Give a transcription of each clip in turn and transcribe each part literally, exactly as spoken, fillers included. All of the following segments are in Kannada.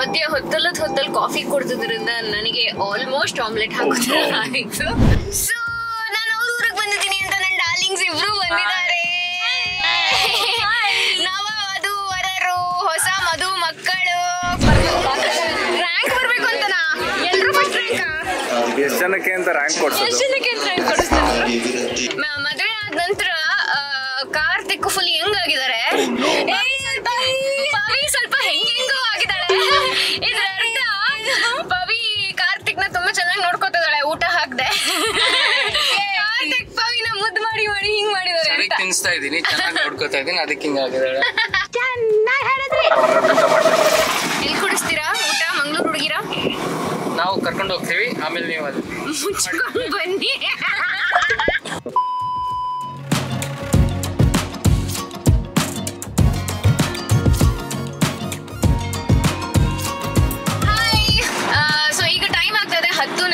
ಮತ್ತೆ ಹೊತ್ತಲದ ಹೊತ್ತಲ್ ಕಾಫಿ ಕೊಡ್ತಿದ್ರಿಂದ ನನಗೆ ಆಲ್ಮೋಸ್ಟ್ ಆಮ್ಲೆಟ್ ಹಾಕುತ್ತಾ ಆಯ್ತು. ಸೋ ನಾನು ಅವರ ಊರಿಗೆ ಬಂದಿದ್ದೀನಿ ಅಂತ ನನ್ನ ಡಾರ್ಲಿಂಗ್ಸ್ ಇಬ್ರು ಬಂದಿದ್ದಾರೆ. ನವ ವಧು ವರರು ಹೊಸ ಮಧು ಮಕ್ಕಳು ರ್ಯಾಂಕ್ ಬರಬೇಕು ಅಂತನಾ ಎಲ್ಲರೂ ಫಸ್ಟ್ ರ್ಯಾಂಕಾ? ಎಷ್ಟು ಜನಕ್ಕೆ ಅಂತ ರ್ಯಾಂಕ್ ಕೊಡ್ತಾರೆ? ಎಷ್ಟು ಜನಕ್ಕೆ ಅಂತ ರ್ಯಾಂಕ್ ಕೊಡ್ತಾರೆ? ಮದುವೆ ಆದ ನಂತರ ಕಾರ್ತಿಕ್ ಫುಲ್ ಯಂಗ್ ಆಗಿದ್ದಾರೆ. ಏಯ್ ಸ್ವಲ್ಪ ಪವಿ ಸ್ವಲ್ಪ ಹೆಂಗ್ ಹೆಂಗೋ ಆಗಿದ್ದಾಳೆ. ಇದರ ಅರ್ಥ ಪವಿ ಕಾರ್ತಿಕ್ ನ ತುಂಬಾ ಚೆನ್ನಾಗಿ ನೋಡ್ಕೊತಿದ್ದಾಳೆ. ಊಟ ಹಾಕದೆ ಕಾರ್ತಿಕ್ ಪವಿನ ಮುದ್ದು ಮಾಡಿ ಮಾಡಿ ಹಿಂಗ್ ಮಾಡಿದಾರೆ. ಸರಿ ತಿನ್ಸ್ತಾ ಇದೀನಿ, ಚೆನ್ನಾಗಿ ನೋಡ್ಕೊತಾ ಇದೀನಿ, ಅದಕ್ಕೆ ಹಿಂಗ ಆಗಿದ್ದಾಳೆ. ಚೆನ್ನಾಗಿ ಹೇಳಿದ್ರಿ. ಎಲ್ಲಿ ಕುಡಿಸ್ತೀರಾ ಊಟ? ಮಂಗಳೂರು ಹುಡುಗಿರಾ? ನಾವು ಕರ್ಕೊಂಡು ಹೋಗ್ತೀವಿ, ಆಮೇಲೆ ನೀವು ಅಲ್ಲಿ ಮುಚ್ಕೊಂಡು ಬನ್ನಿ.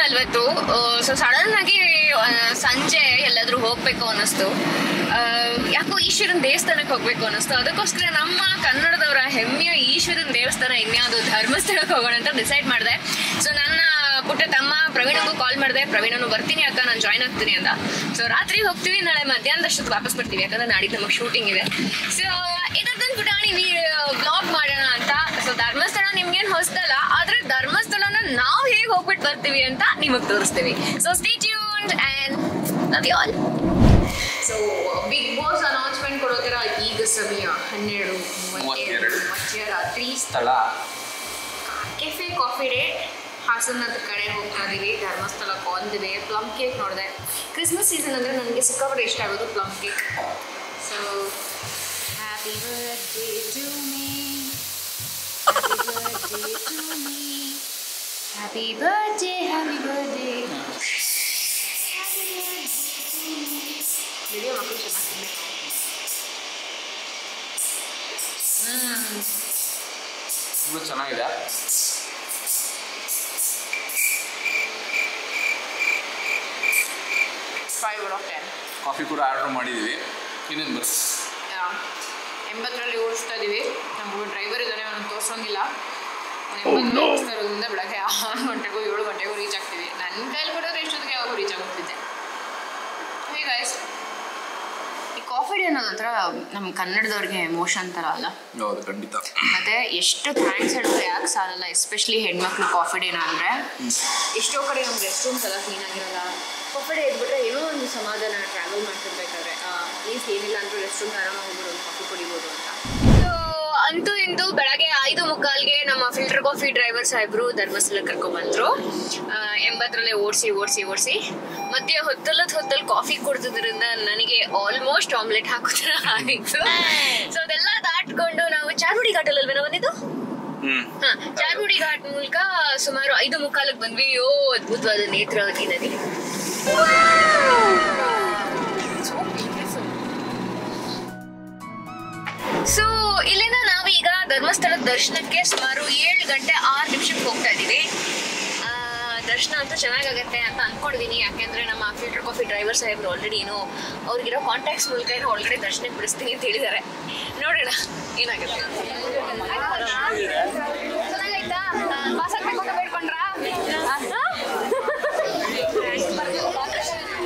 ನಲ್ವತ್ತು. ಸೊ ಸಡನ್ ಆಗಿ ಸಂಜೆ ಎಲ್ಲಾದ್ರೂ ಹೋಗ್ಬೇಕು ಅನ್ನಿಸ್ತು. ಯಾಕೋ ಈಶ್ವರನ ದೇವಸ್ಥಾನಕ್ಕೆ ಹೋಗ್ಬೇಕು ಅನ್ನಿಸ್ತು. ಅದಕ್ಕೋಸ್ಕರ ನಮ್ಮ ಕನ್ನಡದವರ ಹೆಮ್ಮೆಯ ಈಶ್ವರನ ದೇವಸ್ಥಾನ ಇನ್ಯಾವುದು ಧರ್ಮಸ್ಥಳಕ್ಕೆ ಹೋಗೋಣ ಅಂತ ಡಿಸೈಡ್ ಮಾಡಿದೆ. ಸೊ ನನ್ನ ಪುಟ್ಟ ತಮ್ಮ ಪ್ರವೀಣಗೂ ಕಾಲ್ ಮಾಡಿದೆ, ಪ್ರವೀಣನು ಬರ್ತೀನಿ ಅಕ್ಕ ನಾನು ಜಾಯ್ನ್ ಆಗ್ತೀನಿ ಅಂತ. ಸೊ ರಾತ್ರಿ ಹೋಗ್ತೀವಿ, ನಾಳೆ ಮಧ್ಯಾಹ್ನದಷ್ಟೊತ್ತು ವಾಪಸ್ ಬರ್ತೀವಿ, ಯಾಕಂದ್ರೆ ನಾಡಿದ್ದು ನಮಗೆ ಶೂಟಿಂಗ್ ಇದೆ. ಸೊ ಇದೊಂದು ಪುಟಾಣಿ ಬ್ಲಾಗ್ ಮಾಡೋಣ ಅಂತ. ಸೊ ಧರ್ಮಸ್ಥಳ ನಿಮ್ಗೇನು ಹೊಸದಲ್ಲ, ಆದ್ರೆ ಧರ್ಮಸ್ಥಳನ ನಾವು ಹೇಗೆ ಹೋಗ್ಬಿಟ್ಟು ಬರ್ತೀವಿ ಅಂತ ನಿಮಗೆ ತೋರಿಸ್ತೀವಿ. So stay tuned and love you all. So Bigg Boss announcement ಕೊಡೋತರ ಈಗ ಸಮಯ ಹನ್ನೆರಡು ಮೂವತ್ತೆರಡು. ಮಧ್ಯ ರಾತ್ರಿ ಸ್ಥಳ ಕೆಫೆ ಕಾಫಿ ಡೇ ಹಾಸನದ ಕಡೆ ಹೋಗ್ತಾ ಇದೀವಿ. ಧರ್ಮಸ್ಥಳಕ್ಕೆ ಒಂದಿದೆ. ಪ್ಲಮ್ ಕೇಕ್ ನೋಡಿದೆ. ಕ್ರಿಸ್ಮಸ್ ಸೀಸನ್ ಅಂದರೆ ನನಗೆ ಸಿಕ್ಕಾಪಟ್ಟೆ ಇಷ್ಟ ಆಗೋದು plum cake. So happy birthday to me, happy birthday to me, happy birthday, happy birthday, happy birthday. Video ಮಕ್ಕಳು ಚೆನ್ನಾಗಿ ಚೆನ್ನಾಗಿದೆ. ಕಾಫಿ ಕೂಡ ಆರ್ಡರ್ ಮಾಡಿದ್ದೀವಿ, ಇನ್ನೊಂದು ಬಸ್ ಎಂಬತ್ತರಲ್ಲಿ ಓಡಿಸ್ತಾ ಇದ್ದೀವಿ. ನಮ್ಮ ಡ್ರೈವರ್ ಇದ್ದಾನೆ, ಅವನು ತೋರಿಸೋಂಗಿಲ್ಲ. ಎಂಬತ್ತರಲ್ಲಿ ಓಡಿಸ್ತಾ ಇರೋದ್ರಿಂದ ಬೆಳಗ್ಗೆ ಆರು ಗಂಟೆಗೂ ಏಳು ಗಂಟೆಗೂ ರೀಚ್ ಆಗ್ತೀವಿ. ನನ್ನ ಕೈಲಿ ಕೊಡೋದ್ರೆ ಎಷ್ಟೊತ್ತಿಗೆ ಯಾವಾಗ ರೀಚ್ ಆಗೋಗ್ತಿದ್ದೆ. ಹೇ ಗೈಸ್, ಈ ಕಾಫಿ ಡೇ ಅನ್ನೋದೊಂಥರ ನಮ್ಮ ಕನ್ನಡದವ್ರಿಗೆ ಎಮೋಷನ್ ಥರ ಅಲ್ಲ? ಹೌದು, ಖಂಡಿತ. ಮತ್ತು ಎಷ್ಟು ಥ್ಯಾಂಕ್ಸ್ ಹೇಳಿದ್ರೆ ಯಾಕೆ ಸಾಲಲ್ಲ, ಎಸ್ಪೆಷಲಿ ಹೆಣ್ಮಕ್ಳು ಕಾಫಿ ಡೇನ ಅಂದರೆ. ಎಷ್ಟೋ ಕಡೆ ನಮ್ಗೆ ರೆಸ್ಟ್ ರೂಮ್ಸ್ ಎಲ್ಲ ಕ್ಲೀನಾಗಿರಲ್ಲ. ಕಾಫಿ ಡೇ ಇದ್ಬಿಟ್ರೆ ಏನೋ ಒಂದು ಸಮಾಧಾನ, ಟ್ರಾವೆಲ್ ಮಾಡ್ತಿರ್ಬೇಕಾದ್ರೆ ಪ್ಲೀಸ್ ಏನಿಲ್ಲ ಅಂದರೂ ರೆಸ್ಟ್ ರೂಮ್ಗೆ ಆರಾಮಾಗಿ ಹೋಗ್ಬಿಟ್ಟು ಒಂದು ಕಾಫಿ ಕುಡಿಬೋದು ಅಂತ. ಅಂತೂ ಇಂದು ಬೆಳಗ್ಗೆ ಐದು ಮುಕ್ಕಾಲ್ಗೆ ನಮ್ಮ ಫಿಲ್ಟರ್ ಕಾಫಿ ಡ್ರೈವರ್ ಸಾಹೇಬರು ಧರ್ಮಸ್ಥಳ ಕರ್ಕೊಂಡ್ಬಂದರು. ಎಂಬತ್ತರಲ್ಲೇ ಓಡಿಸಿ ಓಡಿಸಿ ಓಡಿಸಿ ಮಧ್ಯೆ ಹೊತ್ತಲ್ಲದ ಹೊತ್ತಲ್ಲಿ ಕಾಫಿ ಕುಡ್ದಿದ್ರಿಂದ ನನಗೆ ಆಲ್ಮೋಸ್ಟ್ ಆಮ್ಲೆಟ್ ಹಾಕೋ ಥರ ಆಯಿತು. ಸೊ ಅದೆಲ್ಲ ದಾಟ್ಕೊಂಡು ನಾವು ಚಾರ್ಮುಡಿ ಘಾಟಲ್ಲಿ ಅಲ್ವೇನೋ ಬಂದಿದ್ದು? ಹಾ, ಚಾರ್ಮುಡಿ ಘಾಟ್ ಮೂಲಕ ಸುಮಾರು ಐದು ಮುಕ್ಕಾಲಕ್ಕೆ ಬಂದ್ವಿ. ಯೋ ಅದ್ಭುತವಾದ ನೇತ್ರಾವತಿ ನದಿ. ಸೊ ಇಲ್ಲಿಂದ ನಾವೀಗ ಧರ್ಮಸ್ಥಳದ ದರ್ಶನಕ್ಕೆ ಸುಮಾರು ಏಳು ಗಂಟೆ ಆರು ನಿಮಿಷಕ್ಕೆ ಹೋಗ್ತಾ ಇದ್ದೀವಿ. ದರ್ಶನ ಅಂತೂ ಚೆನ್ನಾಗಾಗತ್ತೆ ಅಂತ ಅಂದ್ಕೊಂಡಿದ್ದೀನಿ, ಯಾಕೆಂದರೆ ನಮ್ಮ ಫಿಲ್ಟರ್ ಕಾಫಿ ಡ್ರೈವರ್ ಸಾಹೇಬ್ರು ಆಲ್ರೆಡಿ ಏನೋ ಅವ್ರಿಗಿರೋ ಕಾಂಟ್ಯಾಕ್ಟ್ಸ್ ಮೂಲಕ ಏನೋ ಆಲ್ರೆಡಿ ದರ್ಶನಕ್ಕೆ ಬಿಡಿಸ್ತೀನಿ ಅಂತ ಹೇಳಿದ್ದಾರೆ. ನೋಡೋಣ ಏನಾಗುತ್ತೆ. ಚೆನ್ನಾಗಾಯ್ತಾ? ಪಾಸಾಗಬೇಕು ಬೇಡ್ಕೊಂಡ್ರಾ?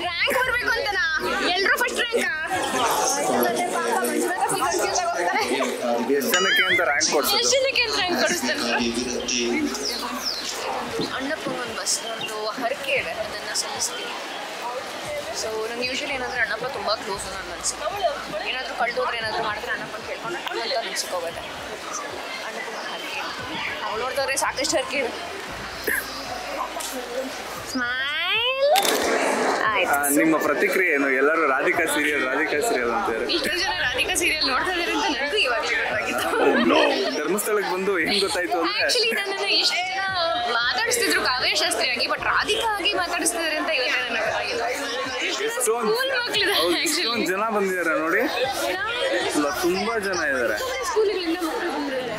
ರ್ಯಾಂಕ್ ಬರಬೇಕು ಅಂತನಾ? ಎಲ್ಲರೂ ಫಸ್ಟ್ ರ್ಯಾಂಕಾ? ಎಷ್ಟು ಜನಕ್ಕೆ ಅಂತ ರ್ಯಾಂಕ್ ಕೊಡ್ತಾರೆ? ಎಷ್ಟು ಜನಕ್ಕೆ ಅಂತ ರ್ಯಾಂಕ್ ಕೊಡಿಸ್ತಾರೆ? ಅಣ್ಣಪ್ಪಂಗೆ ಒಂದು ಬಸ್ ಒಂದು ಹರಕೆ ಇದೆ, ಅದನ್ನು ಸಲ್ಲಿಸ್ತೀನಿ. ಸೊ ನಂಗೆ ಯೂಶ್ವಲಿ ಏನಾದರೂ ಅಣ್ಣಪ್ಪ ತುಂಬ ಕ್ಲೋಸು ನನ್ನ ಅನಿಸಿಕೆ. ಏನಾದರೂ ಕಳೆದೋದ್ರೆ ಏನಾದರೂ ಮಾಡಿದ್ರೆ ಅಣ್ಣಪ್ಪನ ಕೇಳ್ಕೊಂಡು ಅಂತ ಅನಿಸ್ಕೋಬೇಕು. ಅಣ್ಣಪ್ಪನ ಹರಕೆ ಅವ್ಳು ನೋಡ್ತಾವ್ರೆ, ಸಾಕಷ್ಟು ಹರಕೆ ಇದೆ. ಸ್ಮೈಲ್ ಆಯ್ತು. ನಿಮ್ಮ ಪ್ರತಿಕ್ರಿಯೆ ಏನು? ಎಲ್ಲರೂ ರಾಧಿಕಾ ಸೀರಿಯಲ್ ರಾಧಿಕಾ ಸೀರಿಯಲ್ ಅಂತಾರೆ. ಇಷ್ಟು ಜನ ರಾಧಿಕಾ ಸೀರಿಯಲ್ ನೋಡ್ತಾ ಇದ್ದಾರೆ ಅಂತ ನನಗೂ ಇವಾಗ ಗೊತ್ತಾಗಿತ್ತು. ಧರ್ಮಸ್ಥಳಕ್ಕೆ ಬಂದು ಹೆಂಗೆ ಗೊತ್ತಾಯ್ತು ಅಂದರೆ, ಆ್ಯಕ್ಚುಲಿ ನನ್ನನ್ನು ಇಷ್ಟು ಜನ ಮಾತಾಡಿಸ್ತಿದ್ರು ಕಾವ್ಯ ಶಾಸ್ತ್ರಿಯಾಗಿ, ಬಟ್ ರಾಧಿಕಾ ಆಗಿ ಮಾತಾಡಿಸ್ತಿದ್ದಾರೆ ಅಂತ ಇವತ್ತು ನನಗೆ ಗೊತ್ತಾಗಿಲ್ಲ. ಎಷ್ಟೊಂದು ಜನ ಬಂದಿದ್ದಾರೆ ನೋಡಿ, ತುಂಬ ಜನ ಇದ್ದಾರೆ. ಸ್ಕೂಲುಗಳಿಂದ ಮಕ್ಕಳು ಬಂದಿದ್ದಾರೆ.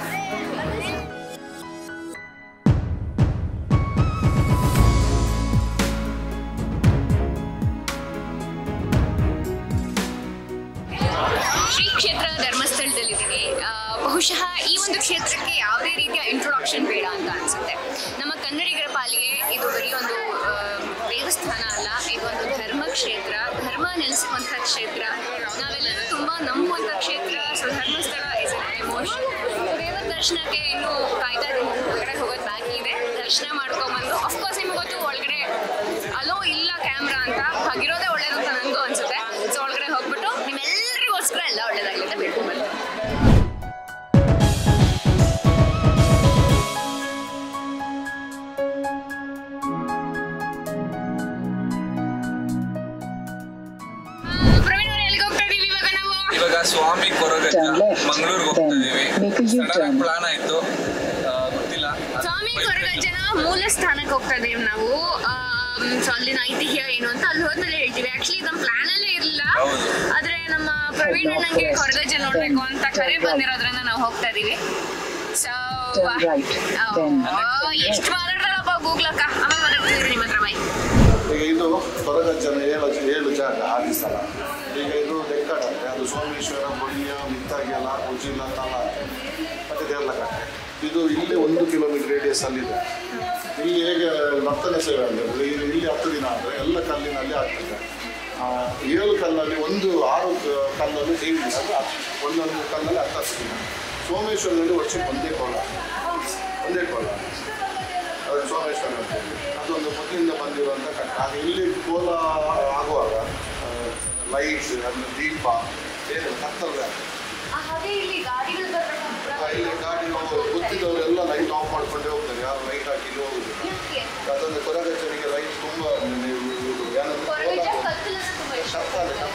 ಶ್ರೀ ಕ್ಷೇತ್ರ ಧರ್ಮಸ್ಥಳದಲ್ಲಿದ್ದೀನಿ. ಬಹುಶಃ ಈ ಒಂದು ಕ್ಷೇತ್ರಕ್ಕೆ ಯಾವುದೇ ರೀತಿಯ ಇಂಟ್ರೊಡಕ್ಷನ್ ಬೇಡ ಅಂತ ಅನ್ಸುತ್ತೆ. ನಮ್ಮ ಕನ್ನಡಿಗರ ಪಾಲಿಗೆ ಇದು ಬರೀ ಒಂದು ದೇವಸ್ಥಾನ ಅಲ್ಲ, ಇದೊಂದು ಧರ್ಮ ಕ್ಷೇತ್ರ, ಧರ್ಮ ನೆಲೆಸುವಂಥ ಕ್ಷೇತ್ರ, ನಾವೆಲ್ಲರೂ ತುಂಬ ನಂಬುವಂಥ ಕ್ಷೇತ್ರ. So Dharmasthala is an emotion. ದೇವರ ದರ್ಶನಕ್ಕೆ ಇನ್ನೂ ಕಾಯ್ದಾ ಹೊರಗಡೆ ಹೋಗೋದು ಬಾಕಿ ಇದೆ. ದರ್ಶನ ಮಾಡ್ಕೊಂಬಂದು ಅಫ್ಕೋರ್ಸ್ ನಿಮ್ಗೆ ಗೊತ್ತು ಒಳಗಡೆ ಅಲೋ ಇಲ್ಲ ಕ್ಯಾಮ್ರಾ ಅಂತ, ಹಾಗಿರೋದೇ ಒಳ್ಳೇದು ಅಂತ ನನಗೂ ಅನಿಸುತ್ತೆ. ಸೊ ಒಳಗಡೆ ಹೋಗ್ಬಿಟ್ಟು ನಿಮ್ಮೆಲ್ಲರಿಗೋಸ್ಕರ ಎಲ್ಲ ಒಳ್ಳೇದಾಗಲಿ ಅಂತ ಬೇಡ್ಕೊಂಡ್ಬರ್ತೀವಿ. ಸ್ವಾಮಿ ಕೊರಗಜ್ಜ ಮಂಗಳೂರಿಗೆ ಹೋಗ್ತಾ ಇದೀವಿ. ಪ್ಲಾನ್ ಆಯ್ತು ಗೊತ್ತಿಲ್ಲ. ಸ್ವಾಮಿ ಕೊರಗಜ್ಜನ ಮೂಲ ಸ್ಥಾನಕ್ಕೆ ಹೋಗ್ತಾ ಇದೀವಿ ನಾವು. ಸೊ ಅಲ್ಲಿನ ಐತಿಹ್ಯ ಏನು ಅಂತ ಅಲ್ಲಿ ಹೋದ್ಮೇಲೆ ಹೇಳ್ತೀವಿ. ಆಕ್ಚುಲಿ ನಮ್ಮ ಪ್ಲಾನ್ ಅಲ್ಲೇ ಇರಲಿಲ್ಲ, ಆದ್ರೆ ನಮ್ಮ ಪ್ರವೀಣ್ ಅಣ್ಣಂಗೆ ಕೊರಗಜ್ಜ ನೋಡ್ಬೇಕು ಅಂತ ಕರೆ ಬಂದಿರೋದ್ರಿಂದ ನಾವು ಹೋಗ್ತಾ ಇದೀವಿ. ಸೊ ಎಷ್ಟು ಮಾತಾಡೋದಪ್ಪ ಗೂಗ್ಲಕ್ಕ ಆಮೇಲೆ ಮಾತಾಡ್ತಿದ್ರಿ ನಿಮ್ಮ ಹತ್ರ. ಬಾಯ್. ಈಗ ಇದು ಕೊರಗಜ್ಜನ ಏಳು ಏಳು ಜಾಗ ಆದಿ ಸ್ಥಳ. ಈಗ ಇದು ಲೆಕ್ಕಡಕ್ಕೆ ಅದು ಸೋಮೇಶ್ವರ ಬಳಿಯ ಮಿತ್ತಾಗೆಲ್ಲ ಉಜಿಲ ತಲ ಮತ್ತು ದೇರ್ಲಕಟ್ಟೆ. ಇದು ಇಲ್ಲಿ ಒಂದು ಕಿಲೋಮೀಟರ್ ರೇಡಿಯಸ್ಸಲ್ಲಿದೆ. ಇಲ್ಲಿ ಹೇಗೆ ನರ್ತನೆ ಸೇವೆ ಅಂದರೆ ಇಲ್ಲಿ ಹತ್ತು ದಿನ ಆದರೆ ಎಲ್ಲ ಕಲ್ಲಿನಲ್ಲಿ ಆಗ್ತದೆ. ಏಳು ಕಲ್ಲಲ್ಲಿ ಒಂದು ಆರು ಕಲ್ಲಲ್ಲಿ ದೇವಿ ದಿನ ಒಂದೊಂದು ಕಲ್ಲಲ್ಲಿ ಹತ್ತು ದಿನ. ಸೋಮೇಶ್ವರದಲ್ಲಿ ವರ್ಷಕ್ಕೆ ಒಂದೇ ಕೋಲ ಒಂದೇ ಕೋಲ ಅದು ಸೋಮೇಶ್ವರ ಅಂತೇಳಿ ಅದೊಂದು ಮೊದಲಿಂದ ಬಂದಿರುವಂಥ ಕಟ್ಟ. ಅದು ಇಲ್ಲಿ ಕೋಲ ಆಗುವಾಗ ಲೈಟ್ಸ್ ಅಂದರೆ ದೀಪ ಏನು ಕತ್ತಲ್ಲ ಇಲ್ಲಿ ಗಾಡಿ ಗೊತ್ತಿದ್ದವರೆಲ್ಲ ಲೈಟ್ ಆಫ್ ಮಾಡ್ಕೊಂಡೇ ಹೋಗ್ತಾರೆ, ಯಾರು ಲೈಟ್ ಹಾಕಿ ಹೋಗುದಿಲ್ಲ. ಅದೊಂದು ಕೊರಗಜ್ಜನಿಗೆ ಲೈಟ್ ತುಂಬ ಕತ್ತಲೆ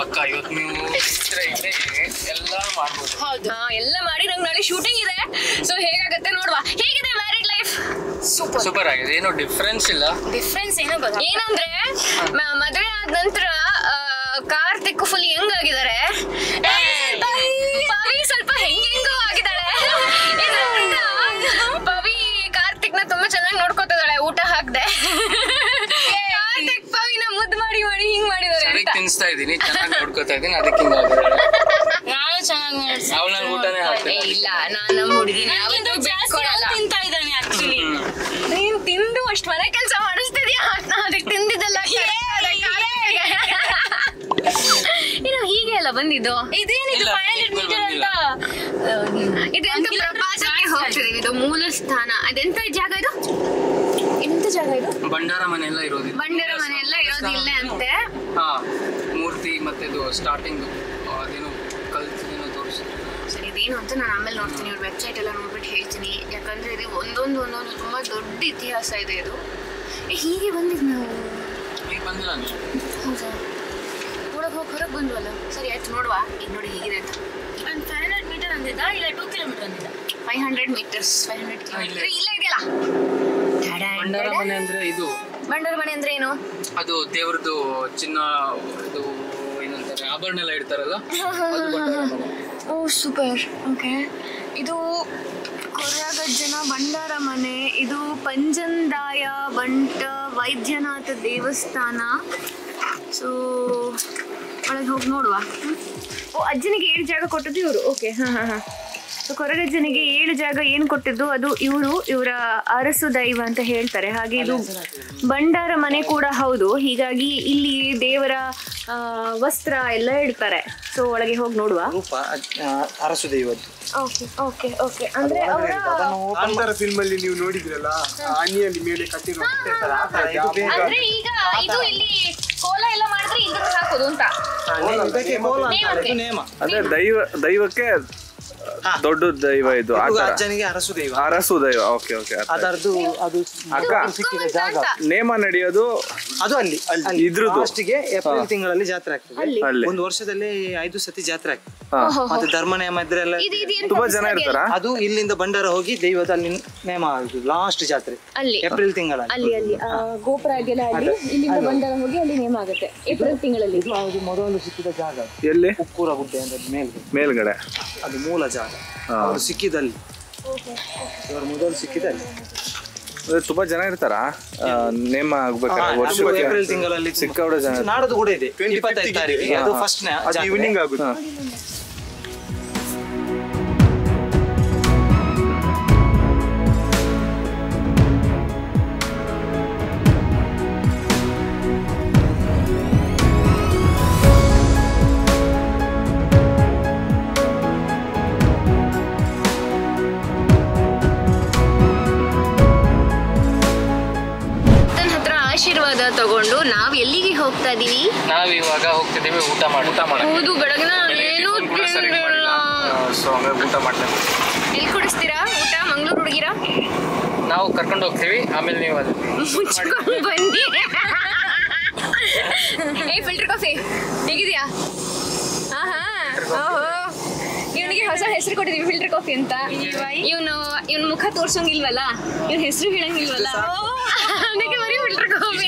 ಪಕ್ಕ ಇವತ್ತು ನೀವು ಎಲ್ಲ ಮಾಡ್ಬೋದು. ಹೌದಾ, ಎಲ್ಲ ಮಾಡಿ ನಂಗೆ ನಾಳೆ ಶೂಟಿಂಗ್ ಇದೆ. ಸೊ ಹೇಗಾಗತ್ತೆ ನೋಡುವ. ಹೇಗಿದೆ ಮ್ಯಾರಿಡ್ ಲೈಫ್? ಸೂಪರ್ ಸೂಪರ್ ಆಗಿದೆ. ಏನೋ ಡಿಫ್ರೆನ್ಸ್ ಇಲ್ಲ. ಡಿಫ್ರೆನ್ಸ್ ಏನೋ ಗೊತ್ತಾ ಏನಂದ್ರೆ ಮದುವೆ ಆದ ನಂತರ ಕಾರ್ತಿಕ್ ಫುಲ್ ಯಂಗ್ ಆಗಿದ್ದಾರೆ, ಪವಿ ಸ್ವಲ್ಪ ಹೆಂಗ್ ಹೆಂಗೋ ಆಗಿದ್ದಾಳೆ. ಪವಿ ಕಾರ್ತಿಕ್ ನ ತುಂಬಾ ಚೆನ್ನಾಗಿ ನೋಡ್ಕೋತಾ ಇದ್ದಾಳೆ. ಊಟ ಹಾಕ್ದೆ ಕಾರ್ತಿಕ್ ಪವಿನ ಮುದ್ದು ಮಾಡಿ ಮಾಡಿ ಹಿಂಗ್ ಮಾಡಿದಾರೆ. ತಿನ್ಸ್ತಾ ಇದೀನಿ, ಚೆನ್ನಾಗಿ ನೋಡ್ಕೋತಾ ಇದೀನಿ, ಅದಕ್ಕೆ ನಾನು ಚೆನ್ನಾಗಿ ಊಟನೇ ಹಾಕ್ತೇ ಇಲ್ಲ. ನಾನು ನಮ್ಮ ಹುಡುಗಿನ ತಿಂತಾ ಇದ್ದಾನೆ. ಆಕ್ಚುಲಿ ನೀನ್ ತಿಂದು ಅಷ್ಟ್ ಮನೆ ಕೆಲಸ ಮಾಡಿಸ್ತಿದ್ಯಾ, ಅದಕ್ಕೆ ತಿಂದಿದ್ದಲ್ಲ. ಏನೋ ಹೀಗೆ ಅಲ್ಲ ಬಂದಿದ್ದು. ಇದೇನಿದು ಫೈವ್ ಹಂಡ್ರೆಡ್ ಮೀಟರ್ ಅಂತ? ಇದೆಂತ ಪ್ರಪಂಚಕ್ಕೆ ಹೋಗ್ತಿದೀವಿ. ಇದು ಮೂಲ ಸ್ಥಾನ. ಅದೆಂತ ಜಾಗ ಇದು? ಎಂತ ಜಾಗ ಇದು? ಭಂಡಾರ ಮನೆ ಎಲ್ಲ ಇರೋದಿಲ್ಲ. ಭಂಡಾರ ಮನೆ ಎಲ್ಲ ಇರೋದಿಲ್ಲ ಅಂತೆ. ಹಾ, ಮೂರ್ತಿ ಮತ್ತೆ ಇದು ಸ್ಟಾರ್ಟಿಂಗ್ ಅದೇನೋ ಕಲ್ತಿನ ತೋರಿಸಿದ್ರು. ಸರಿ, ಇದೇನು ಅಂತ ನಾನು ಆಮೇಲೆ ನೋಡ್ತೀನಿ. ಇವ್ರ ವೆಬ್ಸೈಟ್ ಎಲ್ಲ ನೋಡ್ಬಿಟ್ಟು ಹೇಳ್ತೀನಿ. ಯಾಕಂದ್ರೆ ಇದು ಒಂದೊಂದು ಒಂದೊಂದು ತುಂಬಾ ದೊಡ್ಡ ಇತಿಹಾಸ ಇದೆ ಇದು. ಹೀಗೆ ಬಂದಿದ್ದು ನಾವು ಹೀಗೆ ಬಂದಿಲ್ಲ ಅಂದ್ರೆ ಹೌದಾ? ಹೋಗಿ ಹೊರಗೆ ಬಂದ್ವಲ್ಲ. ಸರಿ ಆಯ್ತು, ನೋಡುವ ಈಗ ನೋಡಿ ಹೇಗಿದೆ ಅಂತ. ಒಂದು ಫೈವ್ ಹಂಡ್ರೆಡ್ ಮೀಟರ್ ಅಂದಿದ್ದ ಇಲ್ಲ ಟೂ ಕಿಲೋಮೀಟರ್ ಅಂದಿದ್ದ? Five hundred metres five hundred kilometre ಇಲ್ಲ ಇದೆಯಲ್ಲ. ಭಂಡಾರ ಮನೆ ಅಂದ್ರೆ ಇದು. ಭಂಡಾರ ಮನೆ ಅಂದ್ರೆ ಏನು? ಅದು ದೇವ್ರದ್ದು ಚಿನ್ನ, ಇದು ಏನಂತಾರೆ ಆಭರಣ ಎಲ್ಲ ಇಡ್ತಾರಲ್ಲ. Oh super. ಓಕೆ, ಇದು ಕೊರಗಜ್ಜನ ಭಂಡಾರ ಮನೆ. ಇದು ಪಂಜಂದಾಯ ಬಂಟ ವೈದ್ಯನಾಥ ದೇವಸ್ಥಾನ. ಸೊ ಒಳಗೆ ಹೋಗಿ ನೋಡುವ. ಓ, ಅಜ್ಜನಿಗೆ ಏಳು ಜಾಗ ಕೊಟ್ಟಿದ್ದು ಇವರು. ಓಕೆ, ಹಾಂ ಹಾಂ ಹಾಂ. ಸೊ ಕೊರಗಜ್ಜನಿಗೆ ಏಳು ಜಾಗ ಏನು ಕೊಟ್ಟಿದ್ದು ಅದು ಇವರು, ಇವರ ಅರಸು ದೈವ ಅಂತ ಹೇಳ್ತಾರೆ. ಹಾಗೆ ಇದು ಭಂಡಾರ ಮನೆ ಕೂಡ ಹೌದು. ಹೀಗಾಗಿ ಇಲ್ಲಿ ದೇವರ ವಸ್ತ್ರ ಎಲ್ಲ ಇಡ್ತಾರೆ. ಸೊ ಒಳಗೆ ಹೋಗಿ ನೋಡುವ. ಅರಸು ದೈವದ್ದು. Okay okay okay. ಅಂದ್ರೆ ಅವರ ಫಿಲ್ಮ್ ಅಲ್ಲಿ ನೀವು ನೋಡಿದ್ರಲ್ಲ, ಆನೆಯಲ್ಲಿ ಮೇಲೆ ಕಟ್ಟಿರೋ ಅಂದ್ರೆ ಈಗ ಇದು ಇಲ್ಲಿ ಕೋಲ ಎಲ್ಲ ಮಾಡಿದ್ರೆ ಇದ್ರ ಹಾಕೋದು ಅಂತ. ಅದೇ ದೈವ ದೈವಕ್ಕೆ ದೊಡ್ಡದ ದೈವ ಇದು ಅಜ್ಜನಿಗೆ ಅರಸು ದೈವ ಅರಸು ದೈವ ಓಕೆ ಓಕೆ ಅದರದು ಅದು ಜಾಗ ನೇಮ ನಡೆಯೋದು ಅದು ಅಲ್ಲಿ ಇದ್ರದು ಲಾಸ್ಟ್ ಗೆ ಏಪ್ರಿಲ್ ತಿಂಗಳಲ್ಲಿ ಜಾತ್ರೆ ಆಗ್ತದೆ ಒಂದು ವರ್ಷದಲ್ಲಿ ಐದು ಸತಿ ಜಾತ್ರೆ ಆಗ್ತದೆ ಮತ್ತೆ ಧರ್ಮ ನೇಮ ಇದ್ರೆ ಎಲ್ಲ ತುಂಬಾ ಜನ ಇರ್ತಾರ ಅದು ಇಲ್ಲಿಂದ ಬಂಡಾರ ಹೋಗಿ ದೈವದ ಅಲ್ಲಿ ನೇಮ ಆಗೋದು ಲಾಸ್ಟ್ ಜಾತ್ರೆ ಏಪ್ರಿಲ್ ತಿಂಗಳಲ್ಲಿ ಅಲ್ಲಿ ಅಲ್ಲಿ ಗೋಪುರ ಇದೆಲ್ಲ ಅಲ್ಲಿ ಇಲ್ಲಿಂದ ಬಂಡಾರ ಹೋಗಿ ಅಲ್ಲಿ ನೇಮ ಆಗುತ್ತೆ ಏಪ್ರಿಲ್ ತಿಂಗಳಲ್ಲಿ ಇದು ಅದು ಮೊದಲು ಸಿಕ್ಕಿದ ಜಾಗ ಎಲ್ಲಿ ಉಕ್ಕೂರ ಗುಡ್ಡೆ ಅಂತ ಮೇಲ್ಗಡೆ ಮೇಲ್ಗಡೆ ಅದು ಮೂಲ ಜಾಗ ಅದು ಸಿಕ್ಕಿದಲ್ಲಿ ಓಕೆ ಅವರು ಮೊದಲು ಸಿಕ್ಕಿದಲ್ಲಿ ತುಂಬಾ ಜನ ಇರ್ತಾರ ನೇಮ ಆಗಬೇಕಾದ್ರೆ ವರ್ಷಕ್ಕೆ ಏಪ್ರಿಲ್ ತಿಂಗಳಲ್ಲಿ ಸಿಕ್ಕವಡೆ ಜನ ನಾಡದು ಕೂಡ ಇದೆ ಇಪ್ಪತ್ತೈದು ತಾರೀಖಿಗೆ ಅದು ಫಸ್ಟ್ ನೇ ಅದು ಈವ್ನಿಂಗ್ ಆಗುತ್ತೆ ತಗೊಂಡು ನಾವ್ ಎಲ್ಲಿಗೆ ಹೋಗ್ತಾ ಇದೀವಿ ನಾವ್ ಇವಾಗ ಹೋಗ್ತಿದೀವಿ ಊಟ ಮಾಡಿ ಊಟ ಮಾಡೋದು ಹೌದು ಬೆಳಗಿನ ಏನು ತಿನ್ನಲ್ಲ ಸೋ ನಾವು ಊಟ ಮಾಡ್ತೀವಿ ಇಲ್ಲಿ ಕುಡಿಸ್ತೀರಾ ಊಟ ಮಂಗಳೂರು ಹುಡುಗಿರಾ ನಾವು ಕರ್ಕೊಂಡು ಹೋಗ್ತೀವಿ ಆಮೇಲೆ ನೀವು ಅದು ಮುಚ್ಚಿಕೊಂಡು ಬನ್ನಿ ಏ ಫಿಲ್ಟರ್ ಕಾಫಿ ಹೇಗಿದ್ಯಾ ಆಹಾ ಓಹೋ ಇವನಿಗೆ ಹೊಸ ಹೆಸರು ಕೊಟ್ಟಿದೀವಿ ಫಿಲ್ಟರ್ ಕಾಫಿ ಅಂತ ಇವನು ಇವನ್ ಮುಖ ತೋರ್ಸೋಂಗಿಲ್ವಲ್ಲ ಇವನ್ ಹೆಸರು ಹೇಳಂಗಿಲ್ವಲ್ಲ ಅವನಿಗೆ ಬರೀ ಫಿಲ್ಟರ್ ಕಾಫಿ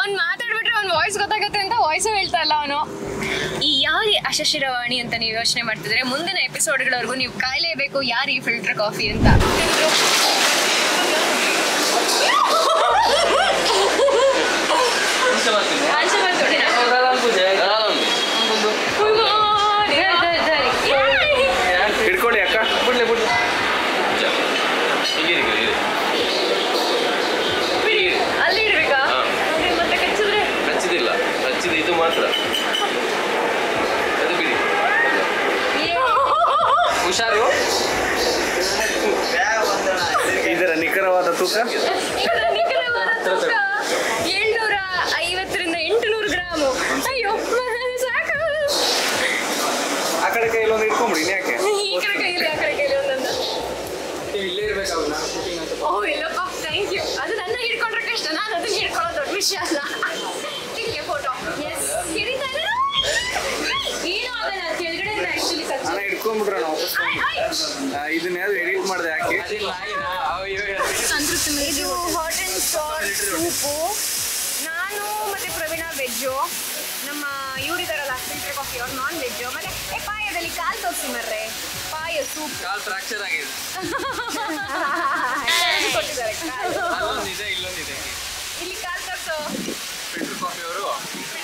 ಅವ್ನು ಮಾತಾಡ್ಬಿಟ್ರೆ ಅವ್ನ ವಾಯ್ಸ್ ಗೊತ್ತಾಗತ್ತೆ ಅಂತ ವಾಯ್ಸು ಹೇಳ್ತಾ ಇಲ್ಲ ಅವನು ಈ ಯಾರು ಅಶಶಿರವಾಣಿ ಅಂತ ನೀವು ಯೋಚನೆ ಮಾಡ್ತಿದ್ರೆ ಮುಂದಿನ ಎಪಿಸೋಡ್ಗಳವರೆಗೂ ನೀವು ಕಾಯಲೇಬೇಕು ಯಾರು ಈ ಫಿಲ್ಟರ್ ಕಾಫಿ ಅಂತ ಇದರ ನಿಖರವಾದ ತೂಕ ಏಳ್ನೂರ ಐವತ್ತರಿಂದ ಎಂಟುನೂರು ಗ್ರಾಮ್ ಅಯ್ಯೋ ಸಾಕು ಆ ಕಡೆ ಕೈಯಲ್ಲಿ ಒಂದು ಇಟ್ಕೊಂಡ್ಬಿಡಿ ಯಾಕೆ ಈ ಕಡೆ ಕೈಯಲ್ಲಿ ಆ ಕಡೆ ಕೈಯಲ್ಲಿ ಒಂದೊಂದು ಇಲ್ಲೇ ಇರ್ಬೇಕಾಗಲ್ಲ ಓ ಇಲ್ಲಪ್ಪ ಥ್ಯಾಂಕ್ ಯು ಅದು ನನ್ನ ಹಿಡ್ಕೊಂಡ್ರೆ ಕಷ್ಟ ನಾನು ಅದನ್ನ ಹಿಡ್ಕೊಳ್ಳೋದು ದೊಡ್ಡ ವಿಷಯ ಅಲ್ಲ ಟೀಕೆ ಫೋಟೋ ಎಸ್ ಹಿಡಿತಾರೆ ಏನು ಆಗಲ್ಲ ಕೆಳಗಡೆ ಆಕ್ಚುಲಿ ಸಚ್ಚು ಹಿಡ್ಕೊಂಡ್ಬಿಟ್ರೆ ನಾವು ಇದನ್ನೇನು ಎಡಿಟ್ ಮಾಡಿದೆ ಯಾಕೆ ಇದು ಹಾಟ್ ಅಂಡ್ ಸಾಲ್ಟ್ ಸೂಪು ನಾನು ಮತ್ತೆ ಪ್ರವೀಣ ವೆಜ್ಜು ನಮ್ಮ ಇವರಿದಾರಲ್ಲ ಫಿಲ್ಟರ್ ಕಾಫಿ ಅವ್ರು ನಾನ್ ವೆಜ್ಜು ಮತ್ತೆ ಪಾಯದಲ್ಲಿ ಕಾಲು ತೋರಿಸಿ ಮರ್ರೆ ಪಾಯ ಸೂಪ್ ಕಾಲು ಫ್ರಾಕ್ಚರ್ ಆಗಿದೆ ಕೊಟ್ಟಿದ್ದಾರೆ ಇಲ್ಲೊಂದಿದೆ ಇಲ್ಲೊಂದಿದೆ ಇಲ್ಲಿ ಕಾಲು ತೋರಿಸು ಫಿಲ್ಟರ್ ಕಾಫಿ ಅವರು ಇಟ್ಸ್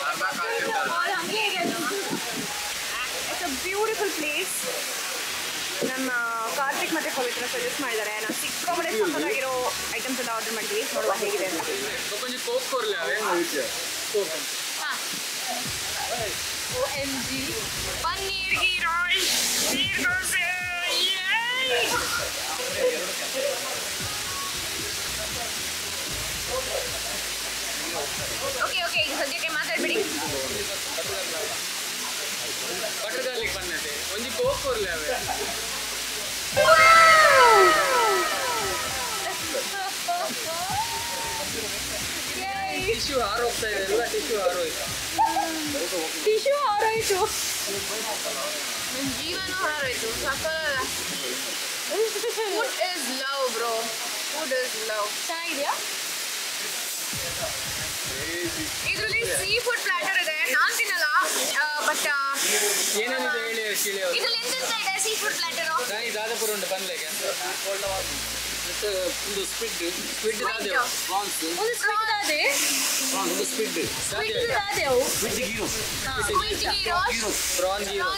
ಅ ಬ್ಯೂಟಿಫುಲ್ ಪ್ಲೇಸ್ ನಮ್ಮ ಕಾರ್ತಿಕ್ ಮತ್ತೆ ಪವಿತ್ರ ಸಜೆಸ್ಟ್ ಮಾಡಿದ್ದಾರೆ ನಾವು ಸಿಕ್ಕಾಪಟ್ಟೆ ಸಕ್ಕತ್ತಾಗಿರೋ ಐಟಮ್ಸ್ ಎಲ್ಲ ಆರ್ಡರ್ ಮಾಡಿದ್ವಿ ನೋಡುವ ಹೇಗಿದೆ ಅಂತ O M G paneer ghee ರೋಲ್ ನೀರ್ ದೋಸೆ ಓಕೆ ಓಕೆ ಈಗ ಸದ್ಯಕ್ಕೆ ಮಾತಾಡ್ಬಿಡಿ ಬಟರ್ ಗಾರ್ಲಿಕ್ ಬನ್ನತೆ ಒಂಜಿ ಕೋಕ್ ಕೊರ್ಲೆ ಅವೆ ಟಿಶ್ಯೂ ಹಾರ್ ಹೋಗ್ತಾ ಇದೆ ಎಲ್ಲ ಟಿಶ್ಯೂ ಹಾರ್ ಹೋಯ್ತು ಟಿಶ್ಯೂ ಹಾರ್ ಹೋಯ್ತು ನನ್ನ ಜೀವನ ಹಾರ್ ಹೋಯ್ತು ಸಕಲ food is love bro food is love ಚೆನ್ನಾಗಿದ್ಯಾ ಇದರಲ್ಲಿ ಸೀ ಫುಡ್ ಪ್ಲಾಟರ್ ಇದೆ ನಾನು ತಿನ್ನಲ್ಲ ಬಟ್ ಏನೇನಿದೆ ಹೇಳಿ ಅಶಿಲೆ ಅವರು ಇದರಲ್ಲಿ ಎಂತೆಂತ ಇದೆ ಸೀ ಫುಡ್ ಪ್ಲಾಟರ್ ಗಾಯಿ ದಾದಪುರ ಉಂಟು ಬನ್ನಲೇಗೆ ಮತ್ತೆ ಒಂದು ಸ್ಕ್ವಿಡ್ ಸ್ಕ್ವಿಡ್ ದಾದೆ ಪ್ರಾನ್ಸ್ ಒಂದು ಸ್ಕ್ವಿಡ್ ದಾದೆ ಪ್ರಾನ್ಸ್ ಒಂದು ಸ್ಕ್ವಿಡ್ ಸ್ಕ್ವಿಡ್ ದಾದೆ ಸ್ಕ್ವಿಡ್ ಗೀರೋ ಸ್ಕ್ವಿಡ್ ಗೀರೋ ಪ್ರಾನ್ ಗೀರೋ ಹಾ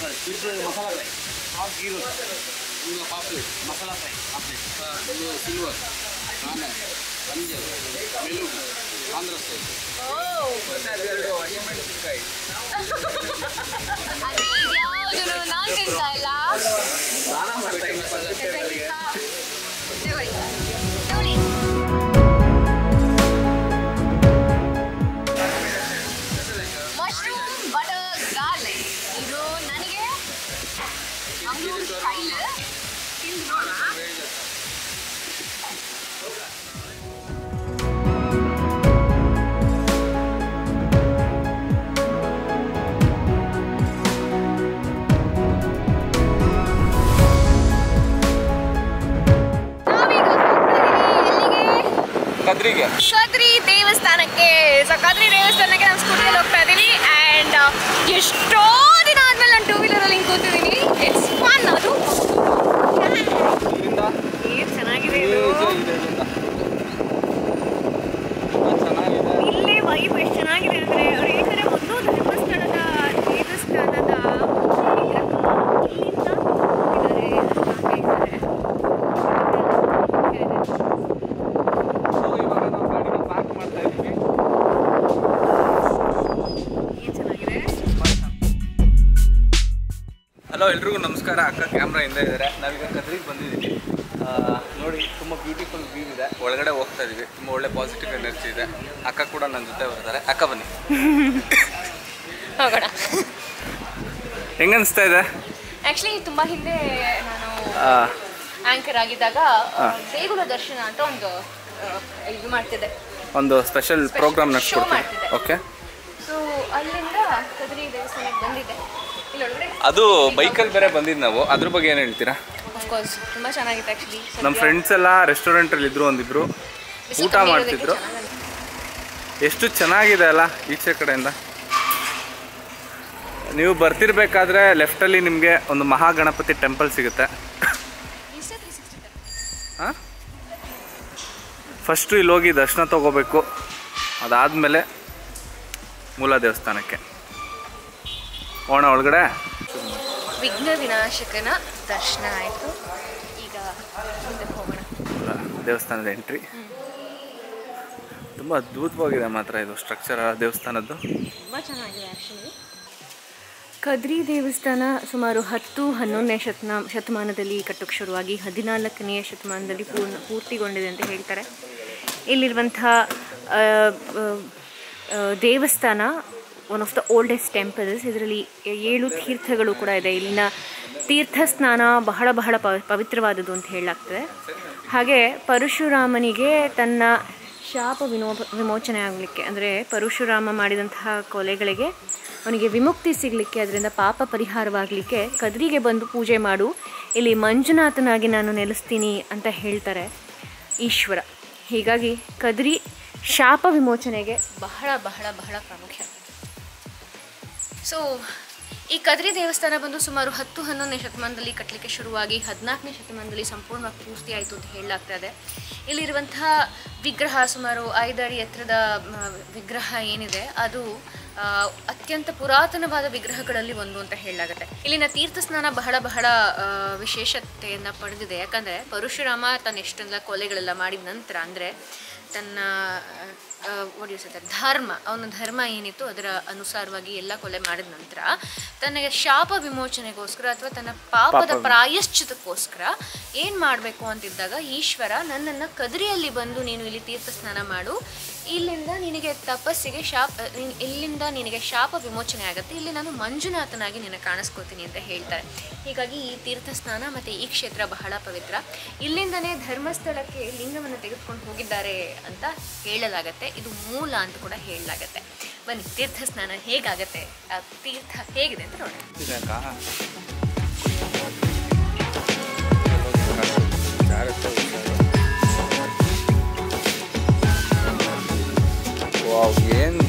sir squid masala fry half ಗೀರೋ ಇದು ಪಾಪ್ಲಿ ಮಸಾಲಾ ಫ್ರೈ ಪಾಪ್ಲಿ ಇದು ಸಿಲ್ವರ್ ಆಮೇಲೆ ಅಂಜಲ್ ಮೆಲುಗು ಆಂಧ್ರ ಸ್ಟೈಲ್ ಓಹ್ ಎರಡು ಅಡಿಮೆಂಟ್ ಸಿಕ್ಕಾಯಿ ಅದೇನು ನಾನು ತಿಂತಾ ಇಲ್ಲ ನಾನು ಮಾಡ್ತಾ ಇಲ್ಲ ಮಶ್ರೂಮ್ ಬಟರ್ ಗಾರ್ಲಿಕ್ ಇದು ನನಗೆ Kadri? Kadri ದೇವಸ್ಥಾನಕ್ಕೆ So Kadri ದೇವಸ್ಥಾನಕ್ಕೆ ನಾನು ಸ್ಕೂಟಿಯಲ್ಲಿ ಹೋಗ್ತಾ ಇದೀನಿ and ಎಷ್ಟೋ ದಿನ ಆದ್ಮೇಲೆ ನಾನು two wheeler ಅಲ್ಲಿ ಕೂತಿದೀನಿ It's fun ಅದು ಇದರಿಂದ ಏ ಚೆನ್ನಾಗಿದೆ ಇದು ಇಲ್ಲಿ vibe ಎಷ್ಟು ಚೆನ್ನಾಗಿದೆ ಅಂದ್ರೆ ಅವರು ಈ ಕಡೆ ಮೊದಲು ಧರ್ಮಸ್ಥಳದ ದೇವಸ್ಥಾನದ Hello, everyone. Namaskar. Akka camera in there. Now we can see the beautiful view. We are going to positive energy. Akka kuda nanjutte vartare. Akka bani. Hogoda. Enga anustha ide? Actually, tumba hinde nanu anchor agidaga degula darshana anta ondo idu martide. Ondo special program nadeskodtide. Okay. So allinda Kadri devasthanake bandide. ಅದು ಬೈಕಲ್ ಬೇರೆ ಬಂದಿದ್ ನಾವು ಅದರ ಬಗ್ಗೆ ಏನು ಹೇಳ್ತೀರಾ ಆಫ್ ಕೋರ್ಸ್ ತುಂಬಾ ಚೆನ್ನಾಗಿದೆ एक्चुअली ನಮ್ಮ ಫ್ರೆಂಡ್ಸ್ ಎಲ್ಲ ರೆಸ್ಟೋರೆಂಟ್ ಅಲ್ಲಿ ಇದ್ರು ಒಂದಿಬ್ರು ಊಟ ಮಾಡ್ತಿದ್ರು ಎಷ್ಟು ಚೆನ್ನಾಗಿದೆ ಅಲ್ಲ ಈಚೆ ಕಡೆಯಿಂದ ನೀವು ಬರ್ತಿರಬೇಕಾದ್ರೆ ಲೆಫ್ಟ್ ಅಲ್ಲಿ ನಿಮಗೆ ಒಂದು ಮಹಾ ಗಣಪತಿ ಟೆಂಪಲ್ ಸಿಗುತ್ತೆ ಹಾ ಫಸ್ಟ್ ಇಲ್ಲಿ ಹೋಗಿ ದರ್ಶನ ತಗೋಬೇಕು ಅದಾದ ಮೇಲೆ ಮೂಲ ದೇವಸ್ಥಾನಕ್ಕೆ ಓಣ ಒಳಗಡೆ ವಿಘ್ನ ವಿನಾಶಕನ ದರ್ಶನ ಆಯಿತು ಈಗ ಮುಂದೆ ಹೋಗೋಣ ದೇವಸ್ಥಾನದ ಎಂಟ್ರಿ ತುಂಬಾ ಅದ್ಭುತವಾಗಿದೆ ಮಾತ್ರ ಇದು ಸ್ಟ್ರಕ್ಚರ್ ದೇವಸ್ಥಾನದ್ದು ತುಂಬಾ ಚೆನ್ನಾಗಿದೆ ಆಕ್ಚುಲಿ ಕದ್ರಿ ದೇವಸ್ಥಾನ ಸುಮಾರು ಹತ್ತು ಹನ್ನೊಂದನೇ ಶತನ ಶತಮಾನದಲ್ಲಿ ಕಟ್ಟಕ್ಕೆ ಶುರುವಾಗಿ ಹದಿನಾಲ್ಕನೇ ಶತಮಾನದಲ್ಲಿ ಪೂರ್ಣ ಪೂರ್ತಿಗೊಂಡಿದೆ ಅಂತ ಹೇಳ್ತಾರೆ ಇಲ್ಲಿರುವಂತ ದೇವಸ್ಥಾನ One of the oldest temples. ಇದರಲ್ಲಿ ಏಳು ತೀರ್ಥಗಳು ಕೂಡ ಇದೆ. ಇಲ್ಲಿನ ತೀರ್ಥ ಸ್ನಾನ ಬಹಳ ಬಹಳ ಪವಿತ್ರವಾದದ್ದು ಅಂತ ಹೇಳಲಾಗ್ತದೆ. ಹಾಗೆ ಪರಶುರಾಮನಿಗೆ ತನ್ನ ಶಾಪ ವಿಮೋಚನೆ ಆಗಲಿಕ್ಕೆ ಅಂದ್ರೆ ಪರಶುರಾಮ ಮಾಡಿದಂತಹ ಕೊಲೆಗಳಿಗೆ ಅವನಿಗೆ ವಿಮುಕ್ತಿ ಸಿಗಲಿಕ್ಕೆ ಅದರಿಂದ ಪಾಪ ಪರಿಹಾರವಾಗಲಿಕ್ಕೆ ಕದ್ರಿಗೆ ಬಂದು ಪೂಜೆ ಮಾಡು. ಇಲ್ಲಿ ಮಂಜುನಾಥನಾಗಿ ನಾನು ನೆಲೆಸ್ತೀನಿ ಅಂತ ಹೇಳ್ತಾರೆ ಈಶ್ವರ. ಹೀಗಾಗಿ ಕದ್ರಿ ಶಾಪ ವಿಮೋಚನೆಗೆ ಬಹಳ ಬಹಳ ಬಹಳ ಪ್ರಮುಖ. ಸೊ ಈ ಕದ್ರಿ ದೇವಸ್ಥಾನ ಬಂದು ಸುಮಾರು ಹತ್ತು ಹನ್ನೊಂದನೇ ಶತಮಾನದಲ್ಲಿ ಕಟ್ಟಲಿಕ್ಕೆ ಶುರುವಾಗಿ ಹದಿನಾಲ್ಕನೇ ಶತಮಾನದಲ್ಲಿ ಸಂಪೂರ್ಣವಾಗಿ ಪೂರ್ತಿ ಆಯಿತು ಅಂತ ಹೇಳಲಾಗ್ತಾ ಇದೆ ಇಲ್ಲಿರುವಂತಹ ವಿಗ್ರಹ ಸುಮಾರು ಐದು ಅಡಿ ಎತ್ತರದ ವಿಗ್ರಹ ಏನಿದೆ ಅದು ಅತ್ಯಂತ ಪುರಾತನವಾದ ವಿಗ್ರಹಗಳಲ್ಲಿ ಒಂದು ಅಂತ ಹೇಳಲಾಗುತ್ತೆ ಇಲ್ಲಿನ ತೀರ್ಥ ಸ್ನಾನ ಬಹಳ ಬಹಳ ವಿಶೇಷತೆಯನ್ನು ಪಡೆದಿದೆ ಯಾಕಂದರೆ ಪರಶುರಾಮ ತನ್ನ ಎಷ್ಟೆಲ್ಲ ಕೊಲೆಗಳೆಲ್ಲ ಮಾಡಿದ ನಂತರ ಅಂದರೆ ತನ್ನ ಓಡಿಸುತ್ತೆ ಧರ್ಮ ಅವನ ಧರ್ಮ ಏನಿತ್ತು ಅದರ ಅನುಸಾರವಾಗಿ ಎಲ್ಲ ಕೊಲೆ ಮಾಡಿದ ನಂತರ ತನಗೆ ಶಾಪ ವಿಮೋಚನೆಗೋಸ್ಕರ ಅಥವಾ ತನ್ನ ಪಾಪದ ಪ್ರಾಯಶ್ಚಿತಕ್ಕೋಸ್ಕರ ಏನು ಮಾಡಬೇಕು ಅಂತಿದ್ದಾಗ ಈಶ್ವರ ನನ್ನನ್ನು ಕದ್ರಿಯಲ್ಲಿ ಬಂದು ನೀನು ಇಲ್ಲಿ ತೀರ್ಥ ಸ್ನಾನ ಮಾಡು ಇಲ್ಲಿಂದ ನಿನಗೆ ತಪಸ್ಸಿಗೆ ಶಾಪ ಇಲ್ಲಿಂದ ನಿನಗೆ ಶಾಪ ವಿಮೋಚನೆ ಆಗುತ್ತೆ ಇಲ್ಲಿ ನಾನು ಮಂಜುನಾಥನಾಗಿ ನಿನ್ನ ಕಾಣಿಸ್ಕೋತೀನಿ ಅಂತ ಹೇಳ್ತಾರೆ ಹೀಗಾಗಿ ಈ ತೀರ್ಥ ಸ್ನಾನ ಮತ್ತು ಈ ಕ್ಷೇತ್ರ ಬಹಳ ಪವಿತ್ರ ಇಲ್ಲಿಂದನೇ ಧರ್ಮಸ್ಥಳಕ್ಕೆ ಲಿಂಗವನ್ನು ತೆಗೆದುಕೊಂಡು ಹೋಗಿದ್ದಾರೆ ಅಂತ ಹೇಳಲಾಗತ್ತೆ ಇದು ಮೂಲ ಅಂತ ಕೂಡ ಹೇಳಲಾಗತ್ತೆ ಬನ್ನಿ ತೀರ್ಥ ಸ್ನಾನ ಹೇಗಾಗತ್ತೆ ಆ ತೀರ್ಥ ಹೇಗಿದೆ ಅಂತ ನೋಡೋಣ ಏನು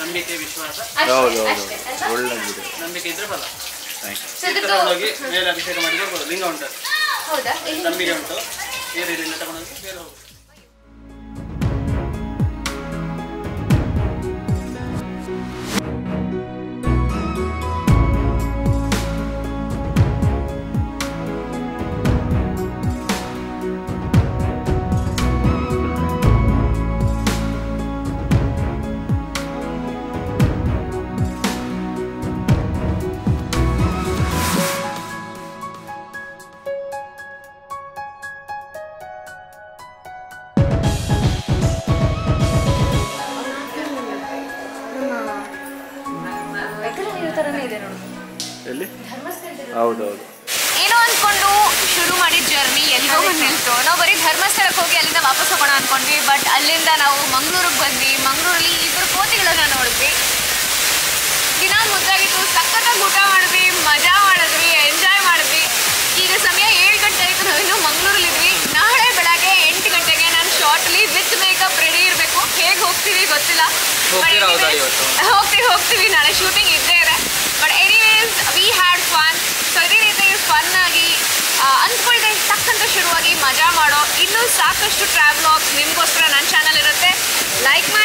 ನಂಬಿಕೆ ವಿಶ್ವಾಸ ನಂಬಿಕೆ ಇದ್ರೆ ಬಲ ಹೋಗಿ ಮೇಲೆ ಅಭಿಷೇಕ ಮಾಡಿದ್ರೆ ಲಿಂಗ ಉಂಟು ಹೌದಾ ತಮ್ಮಿಗೆ ಉಂಟು ಬೇರೆ ಇದನ್ನ ತಗೊಂಡ್ರೆ ಬೇರೆ ಹೋಗುತ್ತೆ. ಹೌದು ಹೌದು ಏನೋ ಅಂದ್ಕೊಂಡು ಶುರು ಮಾಡಿದ ಜರ್ನಿ ಎಲ್ಲಿಗೋ ನಿಲ್ತು. ನಾವು ಬರೀ ಧರ್ಮಸ್ಥಳಕ್ಕೆ ಹೋಗಿ ಅಲ್ಲಿಂದ ವಾಪಸ್ ಹೋಗೋಣ ಅಂದ್ಕೊಂಡ್ವಿ, ಬಟ್ ಅಲ್ಲಿಂದ ನಾವು ಮಂಗಳೂರಿಗೆ ಬಂದ್ವಿ. ಮಂಗಳೂರಲ್ಲಿ ಇಬ್ಬರು ಕೋತಿಗಳನ್ನು ನೋಡಿದ್ವಿ, ದಿನ ಮುದ್ದಾಗಿತ್ತು, ಸಖತ್ತಾಗಿ ಊಟ ಮಾಡಿದ್ವಿ, ಮಜಾ ಮಾಡಿದ್ವಿ, ಎಂಜಾಯ್ ಮಾಡಿದ್ವಿ. ಈಗ ಸಮಯ ಏಳು ಗಂಟೆ ಆಯಿತು, ನಾವು ಇನ್ನೂ ಮಂಗಳೂರಲ್ಲಿದ್ವಿ. ನಾಳೆ ಬೆಳಗ್ಗೆ ಎಂಟು ಗಂಟೆಗೆ ನಾನು ಶಾರ್ಟ್ಲಿ ವಿತ್ ಮೇಕಪ್ ರೆಡಿ ಇರಬೇಕು. ಹೇಗೆ ಹೋಗ್ತೀವಿ ಗೊತ್ತಿಲ್ಲ, ಹೋಗ್ತೀವಿ ಹೋಗ್ತೀವಿ ನಾಳೆ ಶೂಟಿಂಗ್ ಇದ್ದೇ ಇದೆ. But anyways we had fun. So ಇದೇ ರೀತಿ ಫನ್ ಆಗಿ ಅಂದ್ಕೊಳ್ಳದೆ ತಕ್ಕಂತ ಶುರುವಾಗಿ ಮಜಾ ಮಾಡೋ ಇನ್ನೂ ಸಾಕಷ್ಟು ಟ್ರಾವೆಲಾಗ್ಸ್ ನಿಮಗೋಸ್ಕರ ನನ್ನ ಚಾನಲ್ ಇರುತ್ತೆ. ಲೈಕ್ ಮಾಡಿ.